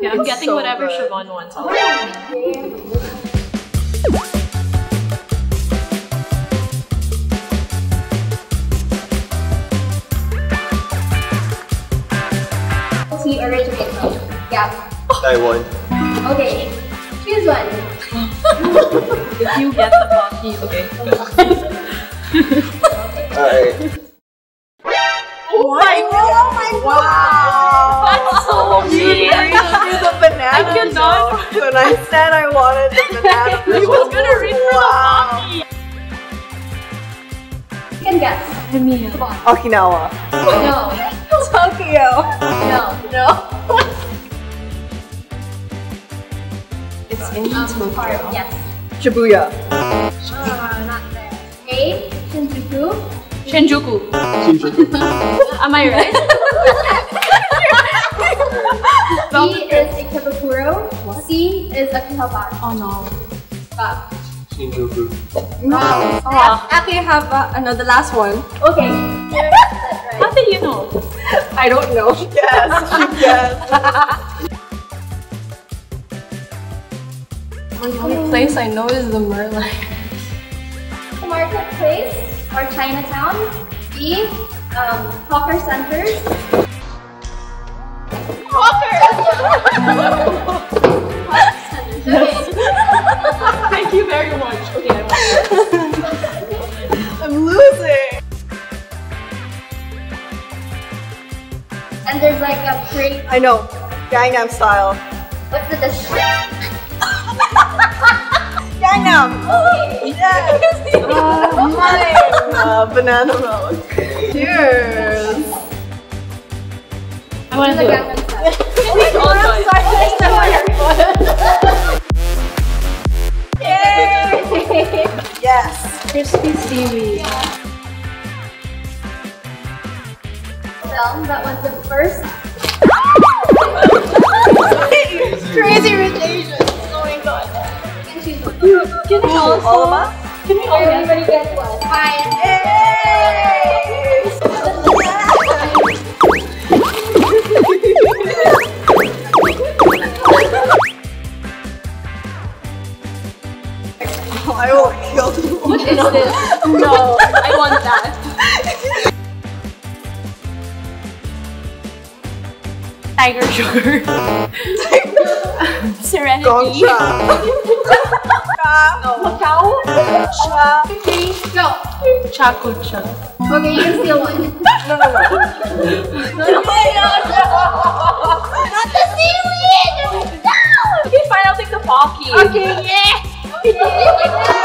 Yeah, I'm getting so whatever good. Siobhan wants. See, originate. Yeah. I won. Okay, choose one. If you get the coffee, okay. Alright. Wow! That's so mean! You the banana. I cannot. When I said I wanted the banana, he was gonna reach for the coffee. You can guess. I mean, Okinawa. No. Tokyo. No. It's in Tokyo. Yes. Shibuya. Not there. Okay. Shinjuku. Am I right? B is Ikebukuro. What? C is Akihabara. Oh no. But Shinjuku. No. Akihabara. No, the last one. Okay. Right. How do you know? I don't know. Yes. The only place I know is the Merlion. Marketplace. Or Chinatown, B, Hawker Centers. Hawker Centers, okay. Thank you very much. Okay, I'm losing. And there's like a great... I know, Gangnam style. What's the dish? Gangnam! Okay. Yes! Banana milk. Cheers! I want to do it. Yay! Yes! Crispy seaweed. Well, that was the first. Crazy Rich Asians! Oh my god. Can we all of us? Can we all get one? Bye! I will kill you. What is this? No, I want that. Tiger Sugar. Serenity. Macau. Okay, go. Chakucha. Okay, you can steal one. No. Not the seaweed! No! Okay, fine, I'll take the pocky. Okay, yeah!